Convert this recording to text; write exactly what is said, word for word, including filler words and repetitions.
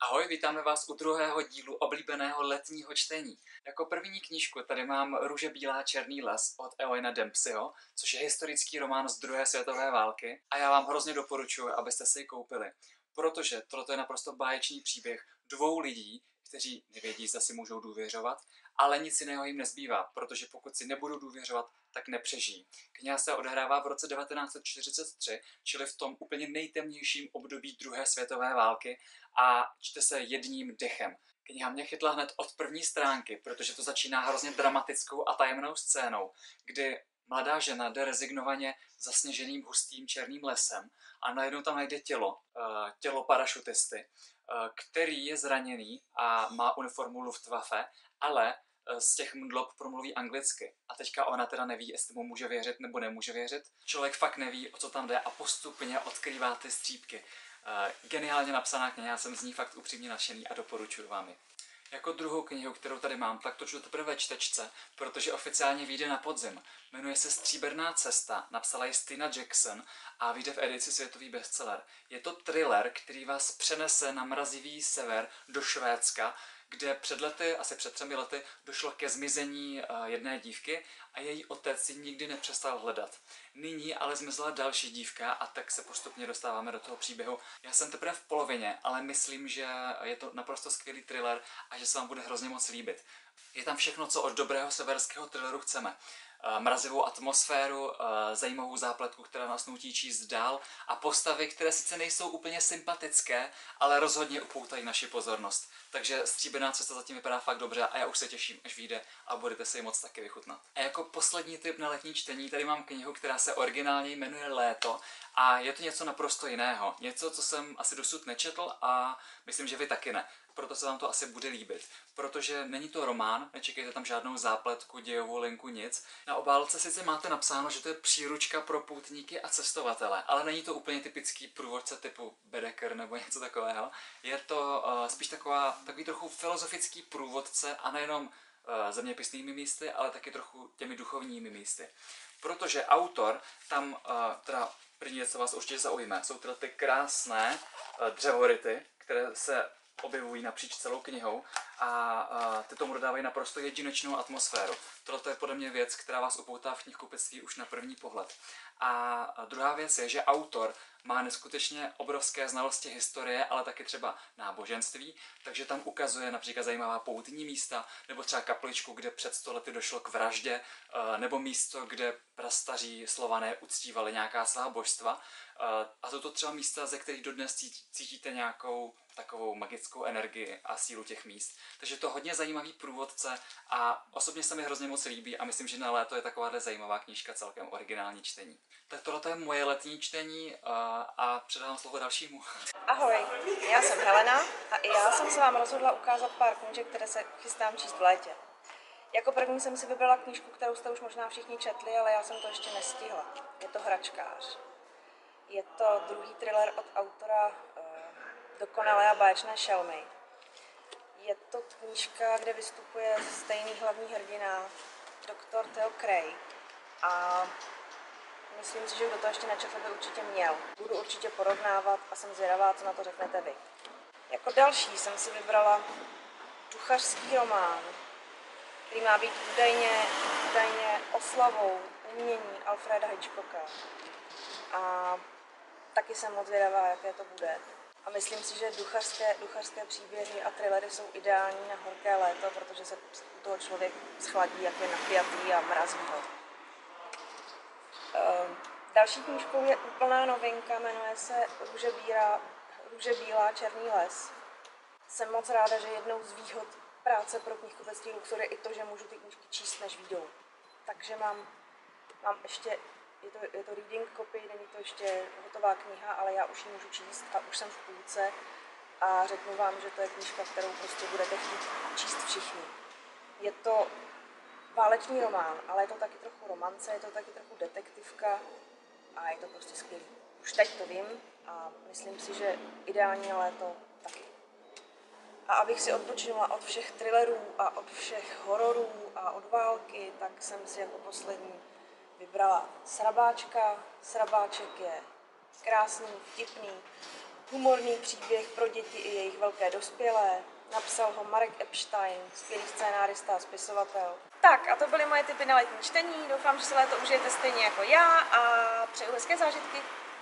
Ahoj, vítáme vás u druhého dílu oblíbeného letního čtení. Jako první knížku tady mám Růže bílá černý les od Eoina Dempseyho, což je historický román z druhé světové války a já vám hrozně doporučuji, abyste si ji koupili, protože toto je naprosto báječný příběh dvou lidí, kteří nevědí, zda si můžou důvěřovat, ale nic jiného jim nezbývá, protože pokud si nebudou důvěřovat, tak nepřežijí. Kniha se odehrává v roce devatenáct set čtyřicet tři, čili v tom úplně nejtemnějším období druhé světové války a čte se jedním dechem. Kniha mě chytla hned od první stránky, protože to začíná hrozně dramatickou a tajemnou scénou, kdy mladá žena jde rezignovaně zasněženým hustým černým lesem a najednou tam najde tělo, tělo parašutisty, který je zraněný a má uniformu Luftwaffe, ale z těch mdlob promluví anglicky. A teďka ona teda neví, jestli mu může věřit nebo nemůže věřit. Člověk fakt neví, o co tam jde a postupně odkrývá ty střípky. Geniálně napsaná kniha, já jsem z ní fakt upřímně nadšený a doporučuji vám ji. Jako druhou knihu, kterou tady mám, tak to čtu teprve čtečce, protože oficiálně vyjde na podzim. Jmenuje se Stříbrná cesta, napsala ji Stina Jackson a vyjde v edici světový bestseller. Je to thriller, který vás přenese na mrazivý sever do Švédska, kde před lety, asi před třemi lety, došlo ke zmizení jedné dívky a její otec ji nikdy nepřestal hledat. Nyní ale zmizela další dívka a tak se postupně dostáváme do toho příběhu. Já jsem teprve v polovině, ale myslím, že je to naprosto skvělý thriller a že se vám bude hrozně moc líbit. Je tam všechno, co od dobrého severského thrilleru chceme. Mrazivou atmosféru, zajímavou zápletku, která nás nutí číst dál a postavy, které sice nejsou úplně sympatické, ale rozhodně upoutají naši pozornost. Takže Stříbrná cesta zatím vypadá fakt dobře a já už se těším, až vyjde a budete si ji moc taky vychutnat. A jako poslední tip na letní čtení tady mám knihu, která se originálně jmenuje Léto a je to něco naprosto jiného. Něco, co jsem asi dosud nečetl a myslím, že vy taky ne. Proto se vám to asi bude líbit. Protože není to román, nečekejte tam žádnou zápletku, dějovou linku, nic. Na obálce sice máte napsáno, že to je příručka pro poutníky a cestovatele, ale není to úplně typický průvodce typu Bedeker nebo něco takového. Je to uh, spíš taková, takový trochu filozofický průvodce a nejenom uh, zeměpisnými místy, ale taky trochu těmi duchovními místy. Protože autor tam, uh, teda první, co vás určitě zaujme, jsou tyhle ty krásné uh, dřevoryty, které se objevují napříč celou knihou a, a ty tomu dodávají naprosto jedinečnou atmosféru. Tohle je podle mě věc, která vás upoutá v knihkupectví už na první pohled. A druhá věc je, že autor má neskutečně obrovské znalosti historie, ale taky třeba náboženství, takže tam ukazuje například zajímavá poutní místa, nebo třeba kapličku, kde před sto lety došlo k vraždě, nebo místo, kde prastaří Slované uctívali nějaká svá božstva. A toto třeba místa, ze kterých dodnes cítíte nějakou takovou magickou energii a sílu těch míst. Takže to hodně zajímavý průvodce a osobně se mi hrozně moc líbí a myslím, že na léto je takováhle zajímavá knížka, celkem originální čtení. Tak tohle je moje letní čtení a předávám slovo dalšímu. Ahoj, já jsem Helena a i já jsem se vám rozhodla ukázat pár knížek, které se chystám číst v létě. Jako první jsem si vybrala knížku, kterou jste už možná všichni četli, ale já jsem to ještě nestihla. Je to Hračkář. Je to druhý thriller od autora Dokonalé a baječné šelmy. Je to knížka, kde vystupuje stejný hlavní hrdina, doktor Theo Craig. A myslím si, že kdo to ještě nečetl, by určitě měl. Budu určitě porovnávat a jsem zvědavá, co na to řeknete vy. Jako další jsem si vybrala duchařský román, který má být údajně, údajně oslavou umění Alfreda Hitchcocka. A taky jsem moc zvědavá, jaké to bude. A myslím si, že duchařské, duchařské příběhy a thrillery jsou ideální na horké léto, protože se u toho člověk schladí, jak je napjatý a mrazí ho. Uh, další knížkou je úplná novinka, jmenuje se Růže, bíra, Růže bílá černý les. Jsem moc ráda, že jednou z výhod práce pro knihkupectví Luxor je i to, že můžu ty knížky číst, než výjdou. Takže mám, mám ještě... Je to, je to reading copy, není to ještě hotová kniha, ale já už ji můžu číst a už jsem v půlce a řeknu vám, že to je knížka, kterou prostě budete chtít číst všichni. Je to váleční román, ale je to taky trochu romance, je to taky trochu detektivka a je to prostě skvělý. Už teď to vím a myslím si, že ideálně léto taky. A abych si odpočinula od všech thrillerů a od všech hororů a od války, tak jsem si jako poslední vybrala Srabáčka. Srabáček je krásný, vtipný Humorný příběh pro děti i jejich velké dospělé. Napsal ho Marek Epstein, skvělý scénárista a spisovatel. Tak a to byly moje tipy na letní čtení. Doufám, že se léto užijete stejně jako já a přeju hezké zážitky.